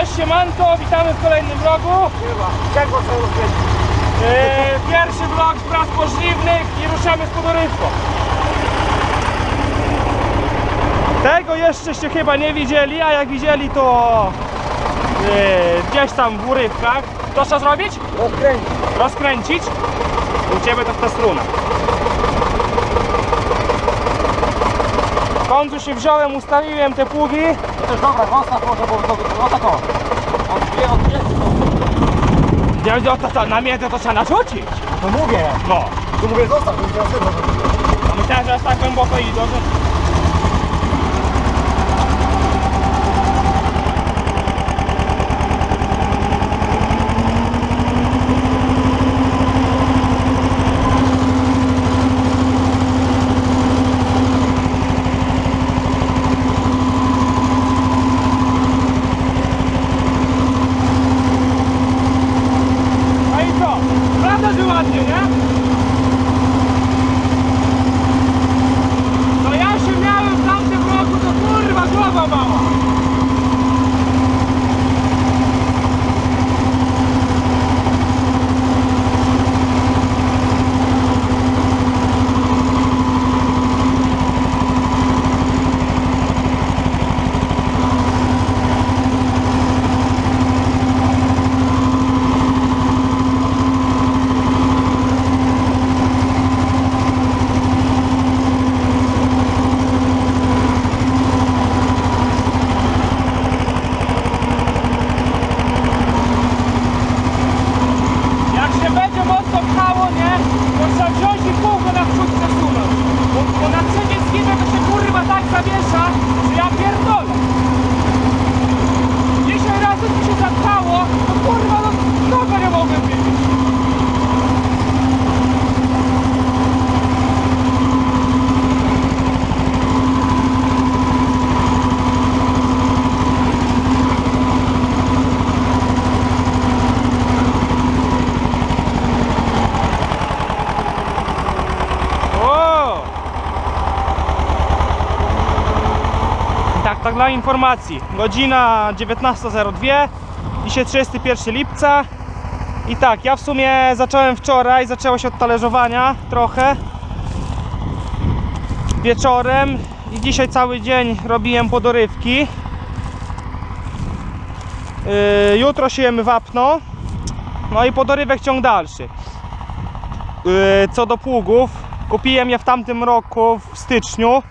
Cześć, siemanko, witamy w kolejnym vlogu. Pierwszy vlog z prac pożniwnych i ruszamy z podorywką. Tego jeszczeście chyba nie widzieli, a jak widzieli, to gdzieś tam w urywkach. To co zrobić? Rozkręcić. Rozkręcić? U ciebie to w ta struna. W końcu się wziąłem, ustawiłem te pługi. To też dobra, zostaw może, bo o tak o. Od dwie, to na miedzę to trzeba narzucić. No mówię. No. Tu mówię zostaw, bo nie chcę. No myślałem, że aż tak głęboko idą, że... Tak dla informacji, godzina 19:02, dzisiaj 31 lipca i tak, ja w sumie zacząłem wczoraj, zaczęło się od talerzowania trochę wieczorem i dzisiaj cały dzień robiłem podorywki. Jutro siejemy wapno, no i podorywek ciąg dalszy. Co do pługów, kupiłem je w tamtym roku w styczniu.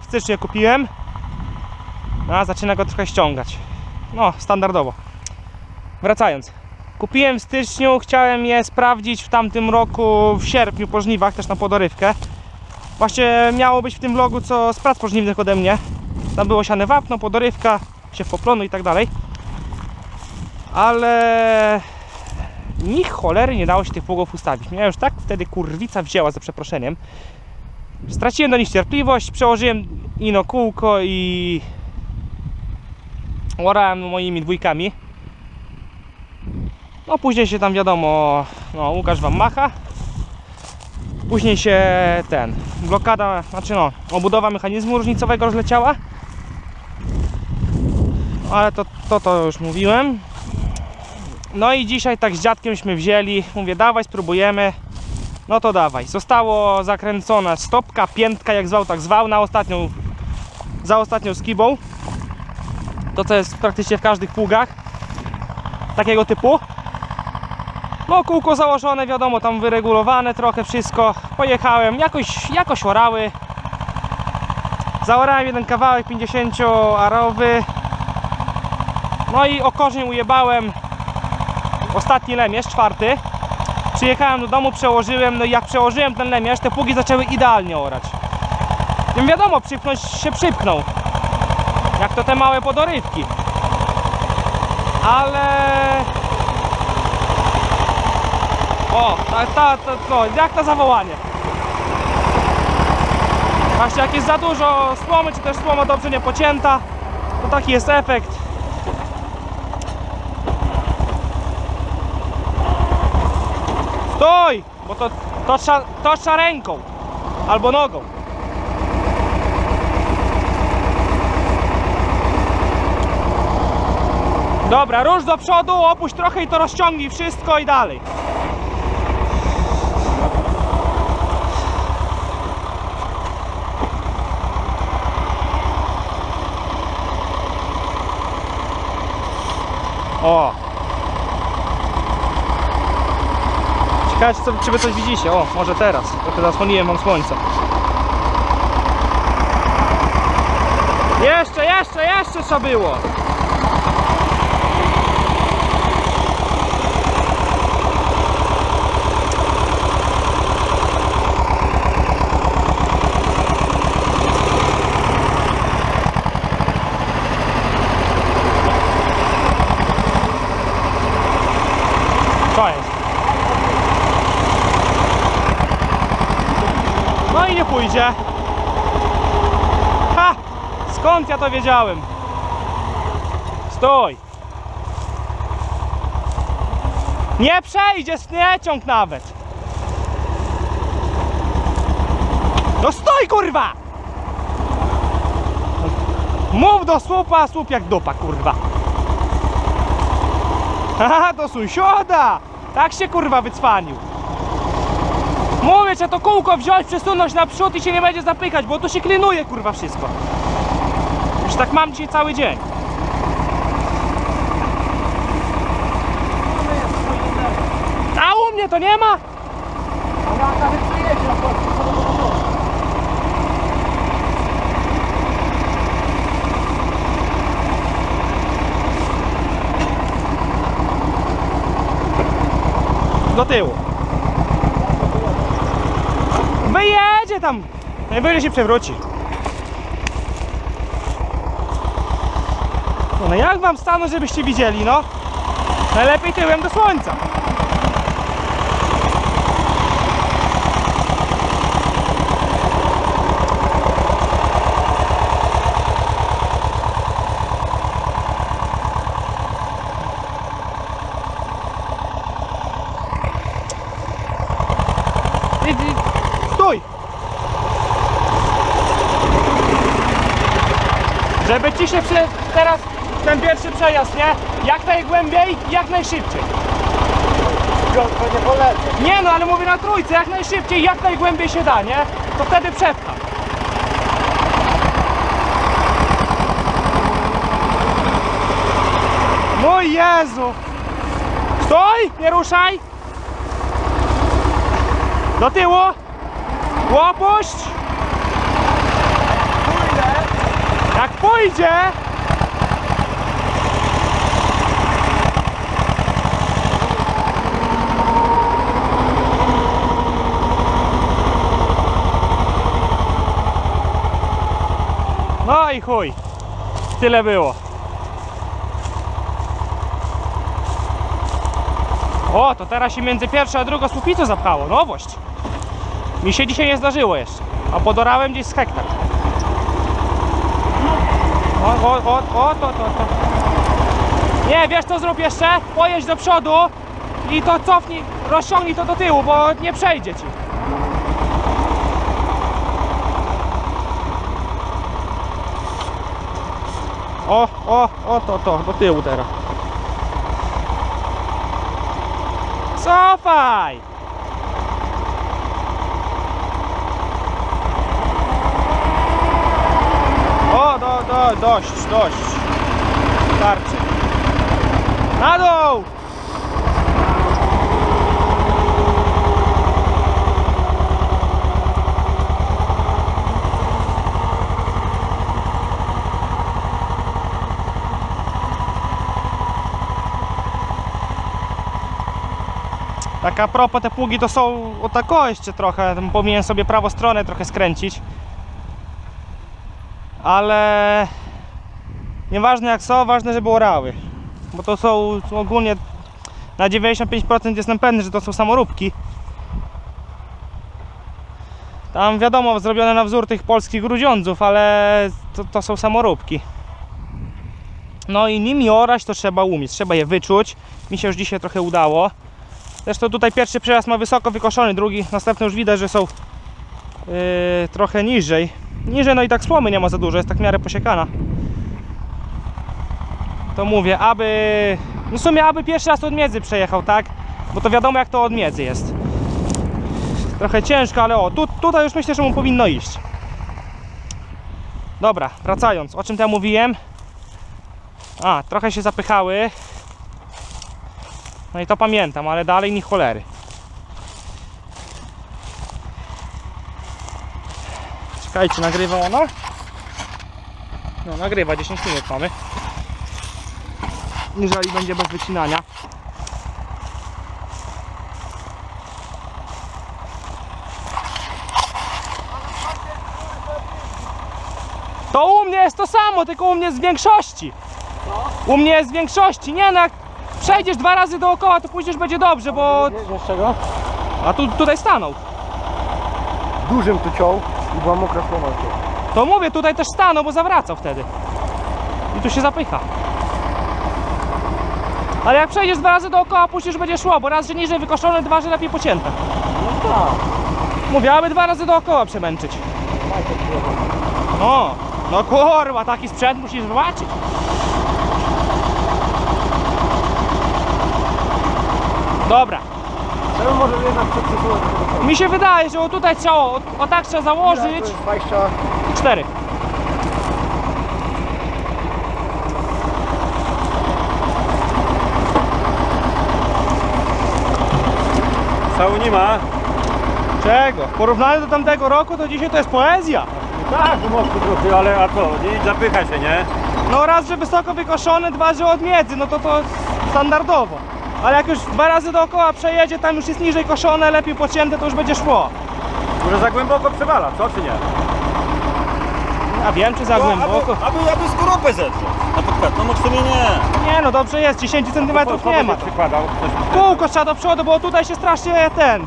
W styczniu kupiłem, a zaczyna go trochę ściągać, no standardowo. Wracając, kupiłem w styczniu, chciałem je sprawdzić w tamtym roku w sierpniu po żniwach, też na podorywkę. Właśnie miało być w tym vlogu co z prac pożniwnych ode mnie, tam było siane wapno, podorywka, siew poplonu i tak dalej, ale ni cholery nie dało się tych pługów ustawić. Mnie już tak wtedy kurwica wzięła, za przeproszeniem. Straciłem do nich cierpliwość, przełożyłem ino kółko i orałem moimi dwójkami. No później się tam wiadomo, no Łukasz wam macha. Później się blokada, obudowa mechanizmu różnicowego rozleciała. Ale to już mówiłem. No i dzisiaj tak z dziadkiemśmy wzięli, mówię dawaj spróbujemy. No to dawaj, zostało zakręcona stopka, piętka, jak zwał tak zwał, za ostatnią skibą. To co jest praktycznie w każdych pługach takiego typu. No kółko założone, wiadomo, tam wyregulowane trochę wszystko. Pojechałem, jakoś orały. Zaorałem jeden kawałek 50-arowy. No i o korzeń ujebałem ostatni lemierz, czwarty. Przyjechałem do domu, przełożyłem, no i jak przełożyłem ten lemierz, te pługi zaczęły idealnie orać. Nie wiadomo, przypnąć się przypnął, jak to te małe podorywki. Ale... O, jak to zawołanie. Właśnie jak jest za dużo słomy, czy też słoma dobrze nie pocięta, to taki jest efekt. Stój! Bo to trzeba ręką albo nogą. Dobra, rusz do przodu, opuść trochę i to rozciągnij wszystko i dalej. O! Ciekawe, czy wy coś widzicie. O, może teraz. Trochę zasłoniłem wam słońce. Jeszcze trzeba było. No i nie pójdzie. Ha! Skąd ja to wiedziałem? Stój! Nie przejdzie ciąg nawet! No stój, kurwa! Mów do słupa, a słup jak dupa, kurwa! Haha, do sąsiada! Tak się kurwa wycwanił! Mówię, że to kółko wziąć, przesunąć na przód i się nie będzie zapykać, bo tu się klinuje kurwa wszystko. Już tak mam dzisiaj cały dzień. A u mnie to nie ma? Do tyłu. Wyjedzie tam. Najwyżej się przewróci. No jak wam stanąć, żebyście widzieli, no? Najlepiej tyłem do słońca. Żeby ci się teraz ten pierwszy przejazd, nie? Jak najgłębiej, jak najszybciej. Nie no, ale mówię na trójce, jak najszybciej, jak najgłębiej się da, nie? To wtedy przepcham. Mój Jezu! Stój! Nie ruszaj! Do tyłu! Łopuść! Jak pójdzie! No i chuj! Tyle było. O, to teraz się między pierwszą a drugą słupicą zapchało. Nowość! Mi się dzisiaj nie zdarzyło jeszcze. A podorałem gdzieś z hektar. O, to. Nie, wiesz co zrób jeszcze? Pojedź do przodu i to cofnij, rozciągnij to do tyłu, bo nie przejdzie ci. O, to, do tyłu teraz. Cofaj! Dość. Starczy. Na dół! Tak a propos, te pługi to są o tako jeszcze trochę. Powinienem sobie prawą stronę trochę skręcić. Ale nieważne jak są, ważne, żeby orały. Bo to są ogólnie na 95% jestem pewny, że to są samoróbki. Tam wiadomo, zrobione na wzór tych polskich grudziądzów, ale to są samoróbki. No i nimi orać to trzeba umieć, trzeba je wyczuć. Mi się już dzisiaj trochę udało. Zresztą tutaj pierwszy przejazd ma wysoko wykoszony, drugi, następny już widać, że są trochę niżej. No i tak słomy nie ma za dużo, jest tak w miarę posiekana. to mówię, aby no w sumie aby pierwszy raz od Miedzy przejechał, tak? Bo to wiadomo jak to od Miedzy jest. Trochę ciężko, ale o, tutaj już myślę, że mu powinno iść. Dobra, wracając, o czym tam mówiłem? A, trochę się zapychały. No i to pamiętam, ale dalej nie cholery. Czekajcie, nagrywa ona? No, nagrywa, 10 minut mamy. Jeżeli będzie bez wycinania. To u mnie jest to samo, tylko u mnie jest w większości. U mnie jest w większości, nie no, jak przejdziesz dwa razy dookoła, to później już będzie dobrze, bo... Wiesz czego? A tu, tutaj stanął. Dużym tu ciął i była mokra słomacie. To mówię, tutaj też stanął, bo zawracał wtedy. I tu się zapycha. Ale jak przejdziesz dwa razy dookoła, później już będzie szło, bo raz, że niżej wykoszone, dwa, że lepiej pocięte. No tak. Mówię, aby dwa razy dookoła przemęczyć. O, no kurwa, taki sprzęt musisz zobaczyć. Dobra. Mi się wydaje, że tutaj trzeba, o tak trzeba założyć. 4. Cału nie ma. Czego? W porównaniu do tamtego roku to dzisiaj to jest poezja. Tak, mocno, ale a to, nie zapycha się, nie? No raz, że wysoko wykoszone, dwa, że od miedzy, no to standardowo. Ale jak już dwa razy dookoła przejedzie, tam już jest niżej koszone, lepiej pocięte, to już będzie szło. Może za głęboko przewala, co czy nie? Ja wiem, czy za głęboko. Aby z grupy zetrzeć. Na podkład, no w sumie nie. Nie no, dobrze jest, 10 cm nie ma. Kółko trzeba do przodu, bo tutaj się strasznie ten...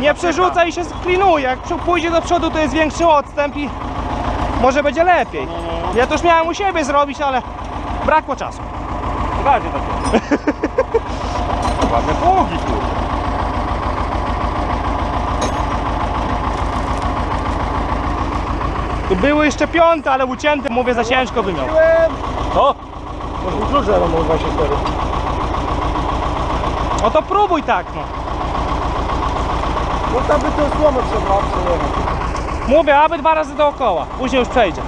nie przerzuca i się sklinuje. Jak pójdzie do przodu, to jest większy odstęp i może będzie lepiej. No. Ja to już miałem u siebie zrobić, ale brakło czasu. Bardziej tak jest. Ładne połogi, kurde. Tu były jeszcze piąte, ale ucięte, mówię, za ciężko by miał. No, może uklucze, no może 24. No to próbuj tak, no. No tam by to słomę przebrał, mówię, aby dwa razy dookoła, później już przejdzie.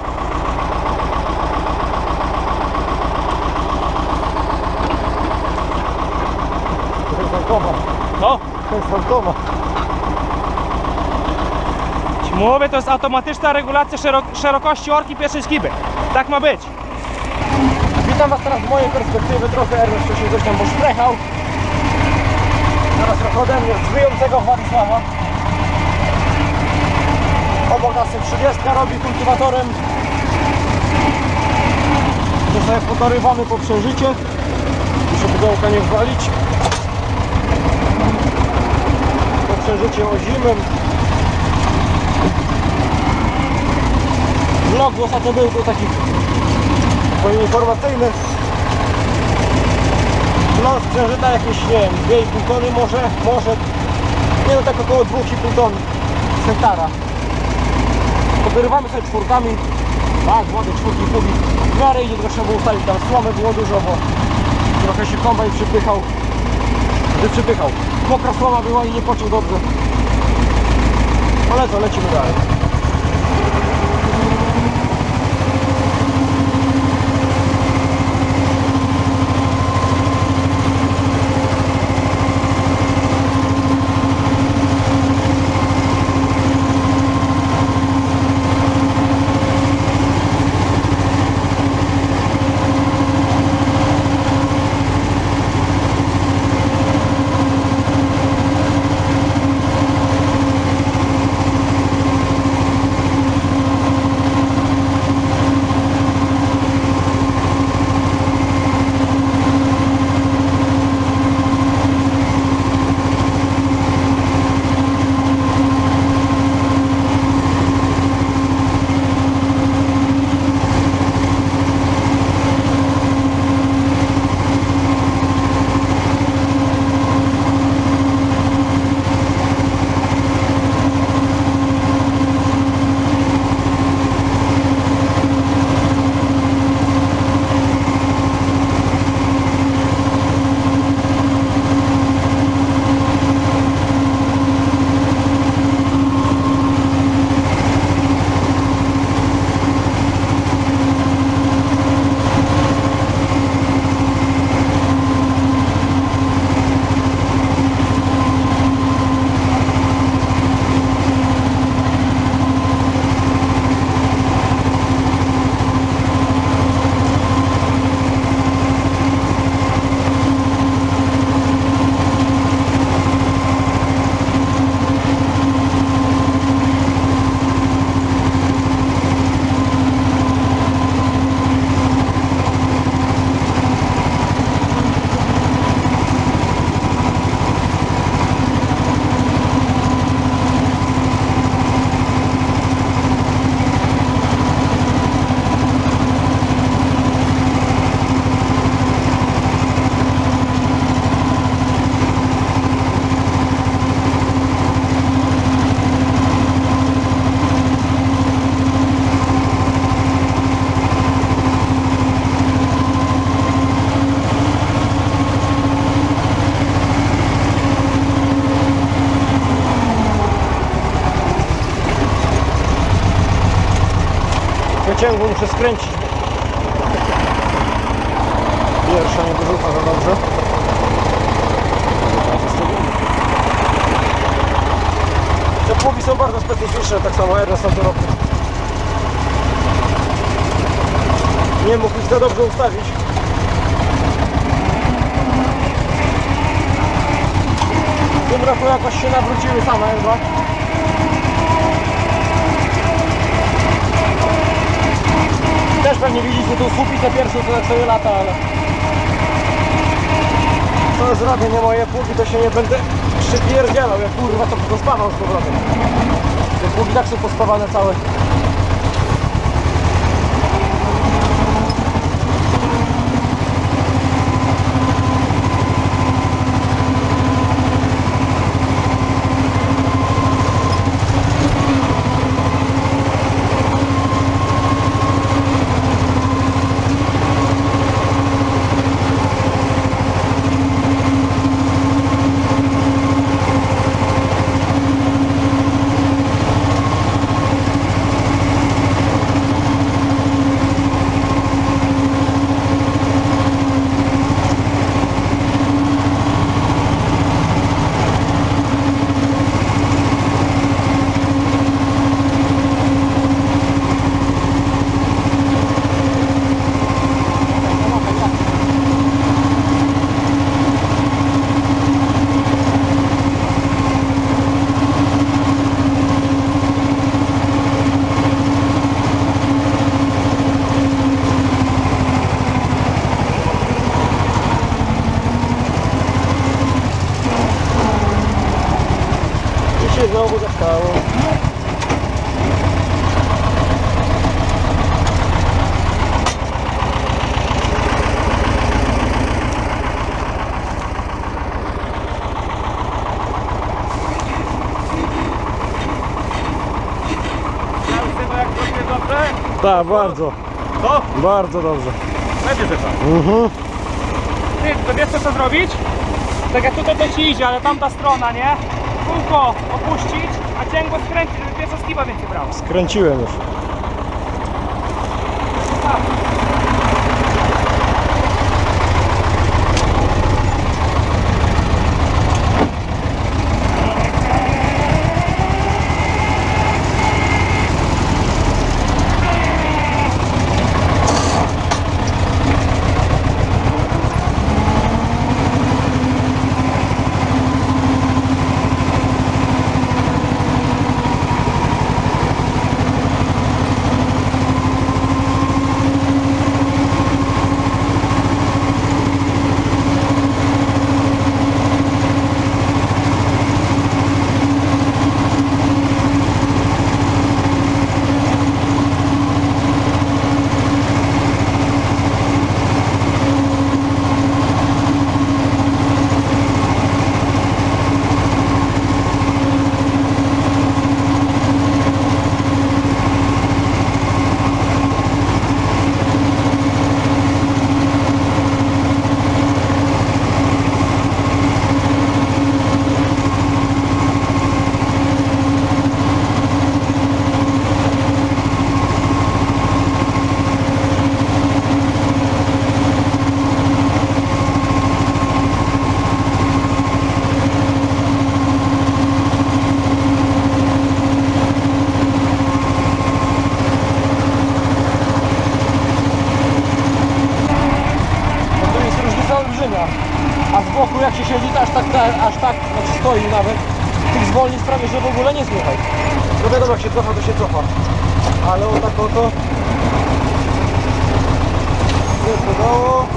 No? To jest automat. Ci mówię, to jest automatyczna regulacja szerokości orki pierwszej skiby. Tak ma być. Witam was teraz z mojej perspektywy. Trochę Ernest wcześniej coś tam poszprechał. Zaraz trochę ode mnie z wyjącego Władysława. Obok nas 30 robi kultywatorem. To sobie podorywamy po przeżycie. Żeby dołka nie walić. Przeżycie ozimym. Vlog w ostatnio był to taki informacyjny. Vlog przeżyta jakieś, nie wiem, 2,5 tony może. Nie no, tak około 2,5 ton z hektara. Podrywamy sobie czwórkami. Tak, wody czwórki kubi. W miarę idzie, trochę trzeba ustalić, tam słomy było dużo, bo trochę się kombajn przypychał. Mokra słoma była i nie poczuł dobrze. Ale to lecimy dalej. chciałem, bo muszę skręcić. Pierwsza nie wyrzuca za dobrze. Te pługi są bardzo specyficzne, tak samo RS na roku. Nie mógł ich za dobrze ustawić. W tym roku jakoś się nawróciły same chyba. Też pewnie widzicie tu słupicę pierwszą, to tak sobie lata, ale co zrobię, nie moje pługi, to się nie będę przypierdzielał, ja kurwa to pospawał z powrotem. Te pługi tak są pospawane całe. Znowu zastało. Tak, bardzo. Co? Bardzo dobrze. Lepiej chyba. Ty, to wiesz co zrobić? Tak jak tutaj to ci idzie, ale tamta strona, nie? Kółko opuścić, a cięgło skręcić, żeby pierwsza skiba więcej brała. Skręciłem już. Jak się siedzi, to aż tak znaczy stoi nawet. Tych zwolnień prawie, że w ogóle nie słychać. No wiadomo, jak się cofa, to się cofa. Ale o tak oto... Wypadało.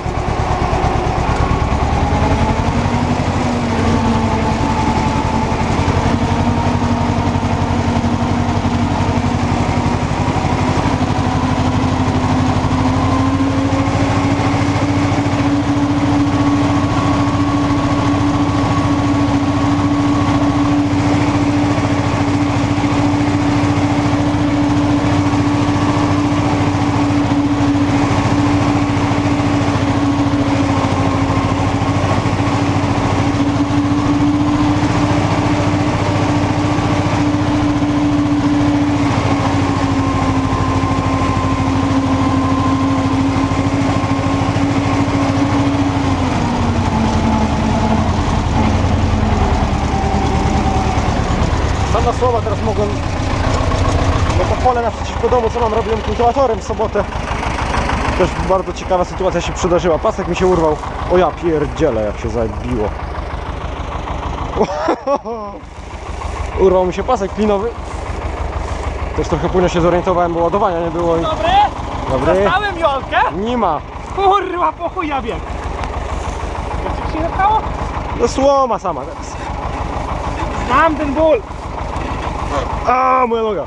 dwa słowa teraz mogłem, bo to pole naprzeciwko domu, co mam, robiłem kultywatorem w sobotę. Też bardzo ciekawa sytuacja się przydarzyła. Pasek mi się urwał. O ja pierdzielę, jak się zabiło. Urwał mi się pasek klinowy. Też trochę późno się zorientowałem, bo ładowania nie było. I... Dobry. Dostałem Jolkę? Nie ma. Kurwa, po chuja bieg. Jak się zapchało? No słoma sama teraz. Znam ten ból. A moja noga.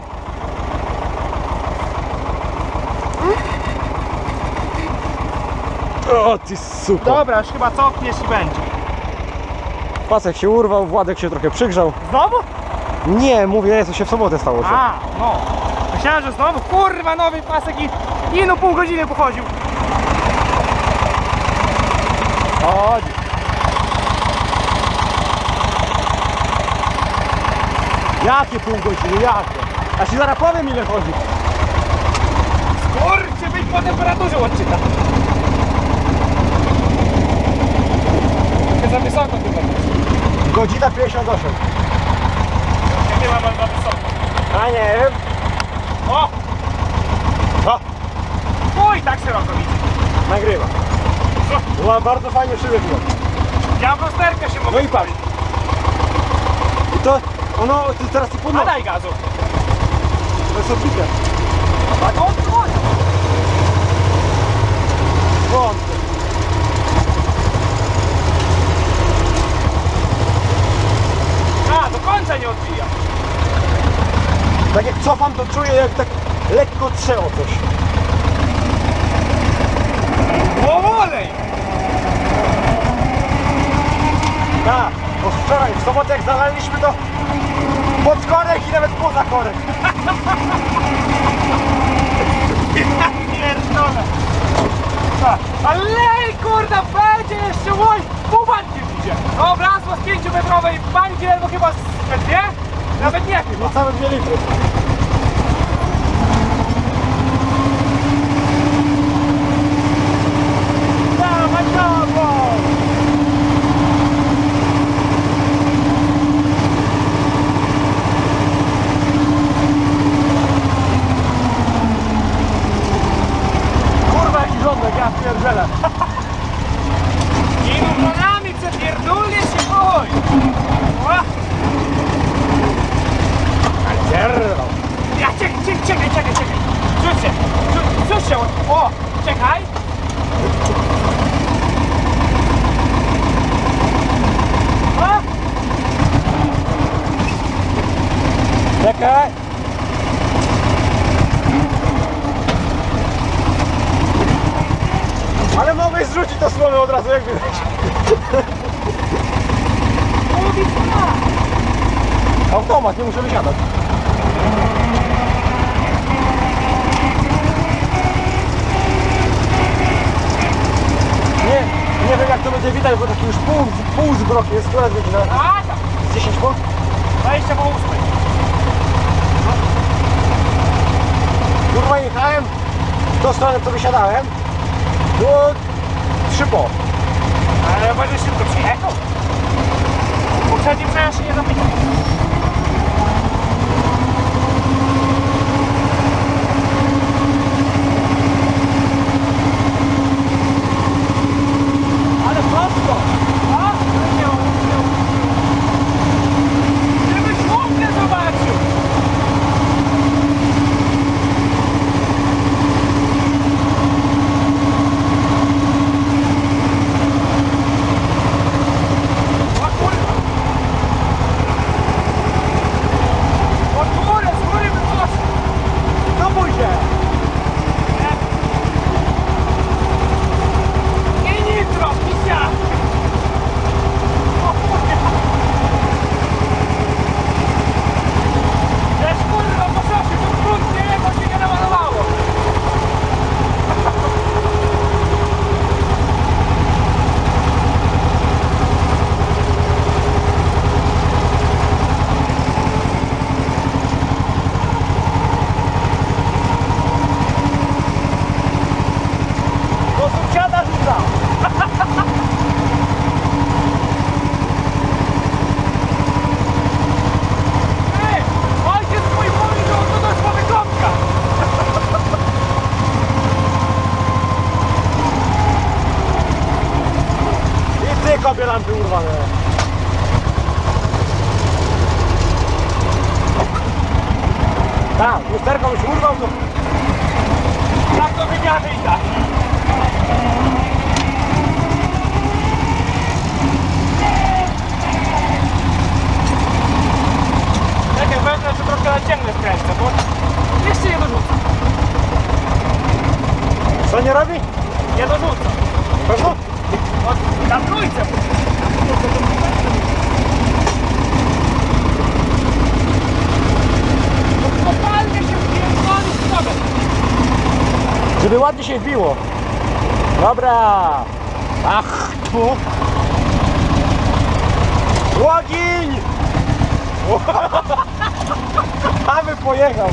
O ty super. Dobra, już chyba cofniesz i będzie. Pasek się urwał, Władek się trochę przygrzał. Znowu? Nie, mówię, co się w sobotę stało. A, no. Myślałem, że znowu kurwa nowy pasek i no pół godziny pochodził. Chodź. Jakie pół godziny, jakie? A ci zaraz powiem, ile chodzi. Kurczę, byś po temperaturze odczyta. Za wysoko chyba. Godzina 58. Nie mam za wysoko. A nie wiem. O! O! Uj, tak szeroko widzę. Nagrywa. Była bardzo fajnie szyby było. Ja w lusterkę się mogę. No i patrz. I to ono teraz ty podnosi. A daj gazu. To jest odbite. A to odbite. Błąd. Nie odbija. Tak jak cofam, to czuję, jak tak lekko trze o coś. Powolej! Tak, bo wczoraj w sobotę jak zalaliśmy to pod korek i nawet poza korek. Tak. Ale kurda, będzie jeszcze łój! Pół bandzie idzie. No wlazło z 5-metrowej bandzie, no chyba z... Dwie? Nawet nie chyba. No całe 2 litry. Dawaj, dawaj! Kurwa, jaki rządek, ja pierdzielę. I numerami przepierdolnie się boi. Ja czekaj. Rzuć się. O, czekaj. A? Czekaj. Ale mogę zrzucić to słowo od razu, jak widać. Automat, nie muszę wysiadać. Nie wiem, jak to będzie widać, bo taki już pół zbrok jest. Która jest godzina? A, tak. 10 po? 20 po 8. Kurwa, jechałem w tą stronę, co wysiadałem. Było 3 po. Ale bardzo szybko przyjechał. Poprzednim przejazd się nie zapytał. obie lampy urwane. Tak, lusterką już urwał, to... Tak to wywiady i tak. Czekaj, będę jeszcze troszkę na ciemne skręcę, bo... Jeszcze nie dorzucę. Co nie robi? Nie dorzucę. Proszę? Na trójce! Kopalnie się wbiło, żeby ładnie się wbiło. Dobra! Ach tu! Łogiń! Aby pojechał!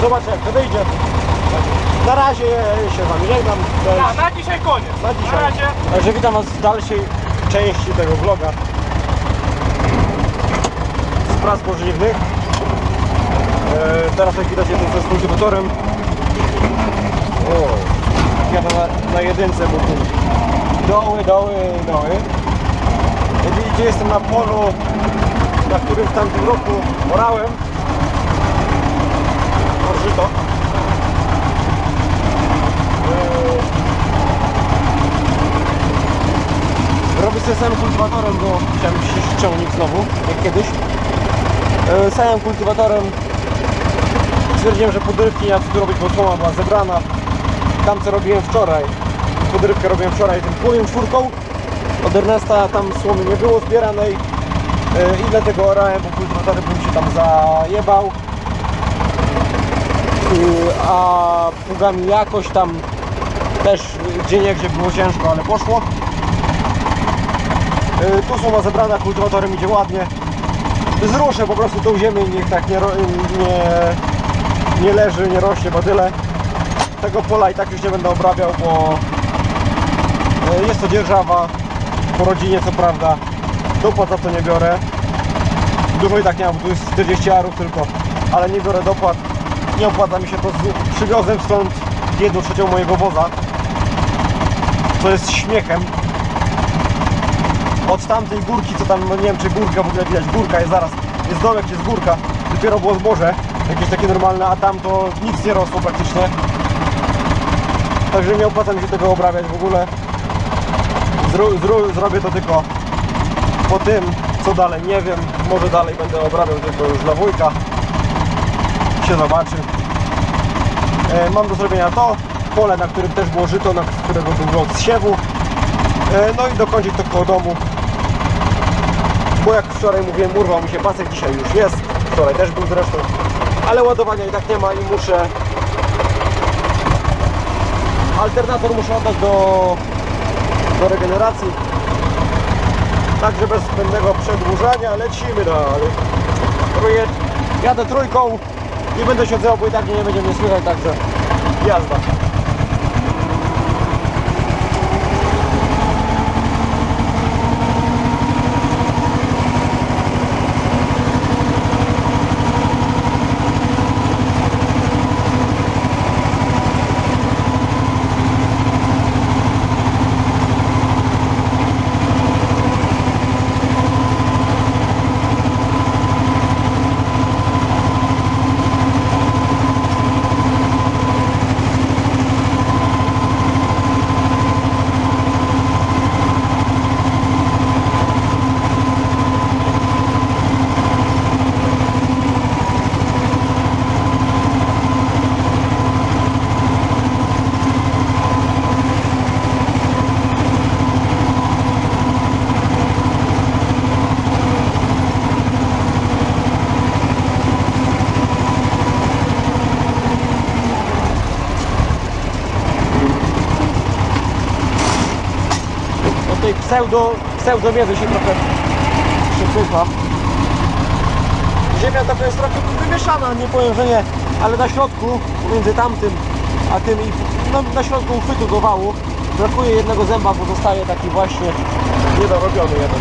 Zobaczcie, jak to wyjdzie. Na razie się wam żegnam. Ja, na dzisiaj koniec. Na razie. Także witam was w dalszej części tego vloga z prac pożywnych. Teraz jak widać, jestem z kultywatorem. Ja to na jedynce, bo tu doły. Jak widzicie, jestem na polu, na którym w tamtym roku orałem. Żyto. Robię sobie samym kultywatorem, bo chciałem się ściągnąć znowu, jak kiedyś. Samym kultywatorem stwierdziłem, że podrywki nie ma co tu robić, bo słoma była zebrana. Tam co robiłem wczoraj, podrywkę robiłem wczoraj tym płowiem czwórką. Od Ernesta tam słomy nie było zbieranej i dlatego orałem, bo później bym się tam zajebał, a pługami jakoś tam też gdzieniegdzie było ciężko, ale poszło. Tu słoma zebrana, kultywatorem idzie ładnie. Zruszę po prostu tą ziemię i niech tak nie leży, nie rośnie, bo tyle. Tego pola i tak już nie będę obrabiał, bo jest to dzierżawa po rodzinie, co prawda. Dopłat za to nie biorę. Dużo i tak nie mam, bo tu jest 40 arów tylko, ale nie biorę dopłat. Nie opłaca mi się to, przywiozłem stąd 1/3 mojego woza, co jest śmiechem. Od tamtej górki, co tam, nie wiem czy górka w ogóle widać, górka jest zaraz, jest dołek, jest górka, dopiero było zboże, jakieś takie normalne, a tam to nic nie rosło praktycznie. Także nie opłaca mi się tego obrabiać w ogóle. Zrobię to tylko po tym, co dalej, nie wiem, może dalej będę obrabiał tylko już dla wujka. Się zobaczy. Mam do zrobienia to pole, na którym też było żyto, na którego był od siewu. No i dokończyć to koło domu, bo jak wczoraj mówiłem, urwał mi się pasek, dzisiaj już jest, wczoraj też był zresztą, ale ładowania i tak nie ma i muszę alternator oddać do regeneracji, także bez zbędnego przedłużania lecimy dalej. Jadę trójką, nie będę się odzywał, bo i tak nie będzie mnie słychać, także jazda. Pseudowiedzy się trochę przypycha. Ziemia taka jest trochę wymieszana, nie powiem, że nie, ale na środku, między tamtym a tym i no, na środku uchwytu do wału brakuje jednego zęba, bo zostaje taki właśnie niedorobiony jeden.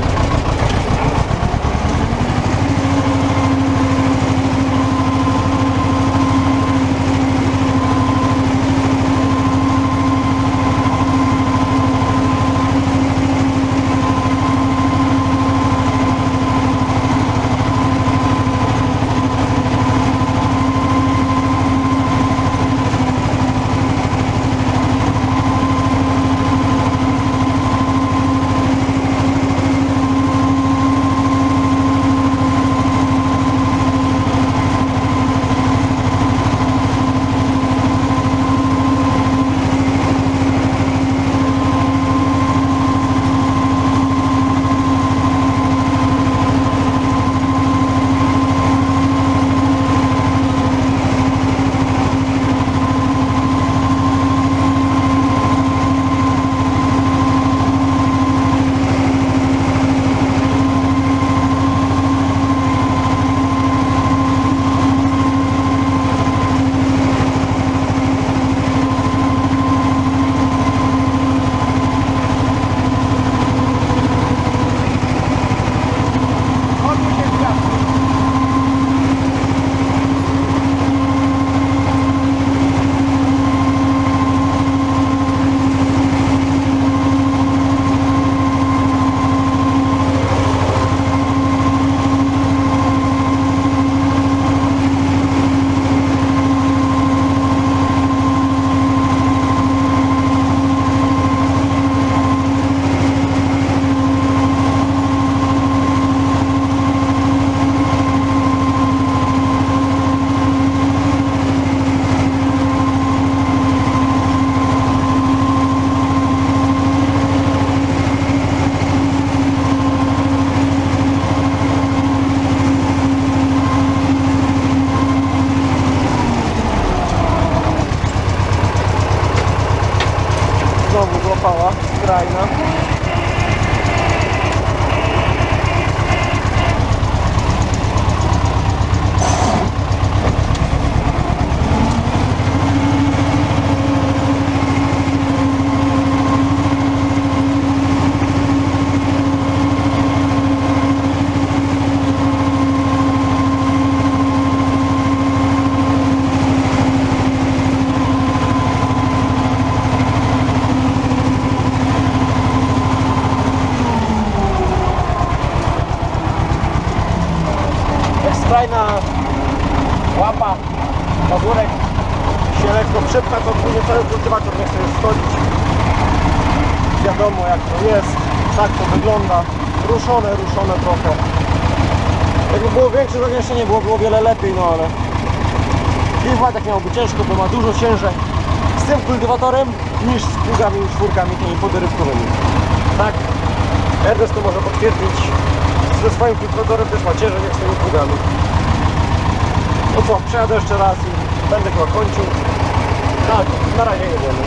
Fajna łapa, pazurek się lekko przypcha, to później cały kultywator nie chce już stoić. Wiadomo jak to jest, tak to wygląda. Ruszone trochę. Jakby było większe zagęszczenie, byłoby o wiele lepiej, no ale... I Władek miałby ciężko, bo ma dużo ciężej z tym kultywatorem niż z pługami i czwórkami, tymi podrywkowymi. Tak, Ernest to może potwierdzić. Ze swoim kultywatorem też ma ciężej jak z tymi pługami. No co, przejadę jeszcze raz i będę go kończył. Tak, na razie jedziemy.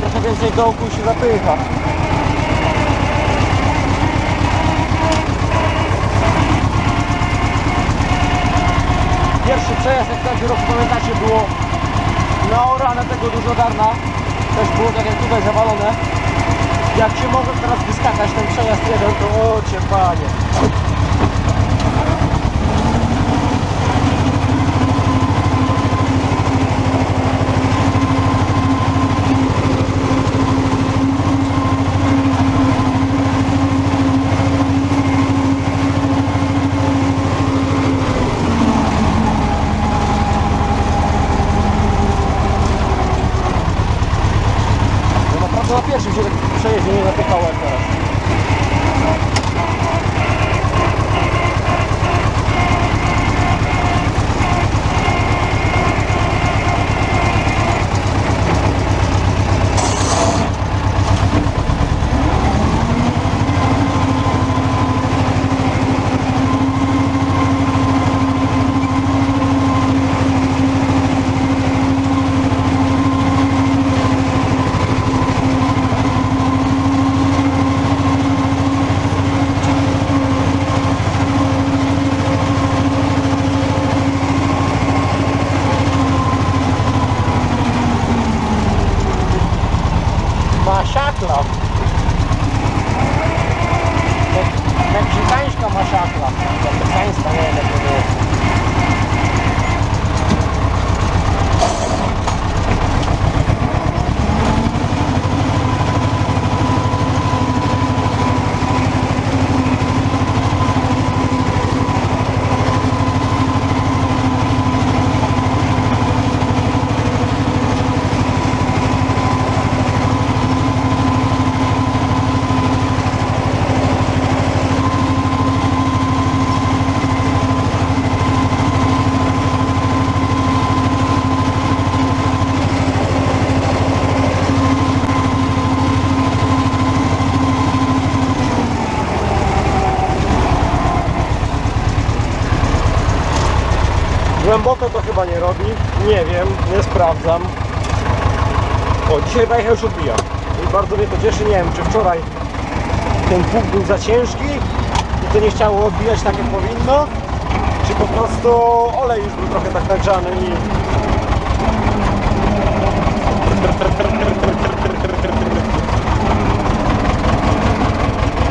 Trochę więcej dołku się zapycha. Pierwszy przejazd, jak taki rok pamiętacie, było naorane tego dużo darna. Też było tak jak tutaj zawalone. Jak się mogę teraz wyskakać ten przejazd jeden, to o cię panie. Nie zapychałem teraz. masakra. Meksykańska masakra. Meksykańska, nie wiem, jak to było. Głęboko to chyba nie robi, nie wiem, nie sprawdzam. O, dzisiaj wajcha już odbija i bardzo mnie to cieszy, nie wiem, czy wczoraj ten pług był za ciężki i to nie chciało odbijać tak jak powinno, czy po prostu olej już był trochę tak nagrzany i...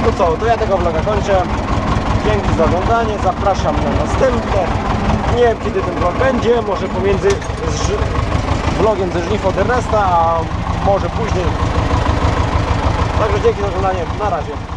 No co, to ja tego vloga kończę. Dzięki za oglądanie, zapraszam na następne. Nie wiem, kiedy ten vlog będzie, może pomiędzy vlogiem ze żniw od Ernesta, a może później. Także dzięki za oglądanie, na razie.